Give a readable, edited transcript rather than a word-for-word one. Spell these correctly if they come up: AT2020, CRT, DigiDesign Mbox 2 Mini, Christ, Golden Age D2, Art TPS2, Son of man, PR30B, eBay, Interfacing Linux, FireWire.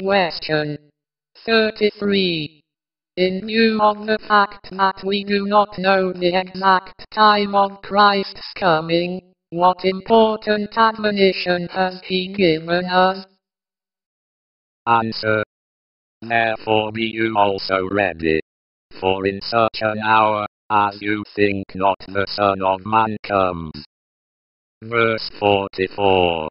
Question 33. In view of the fact that we do not know the exact time of Christ's coming, what important admonition has he given us? Answer. Therefore be you also ready. For in such an hour, as you think not, the Son of Man comes. Verse 44.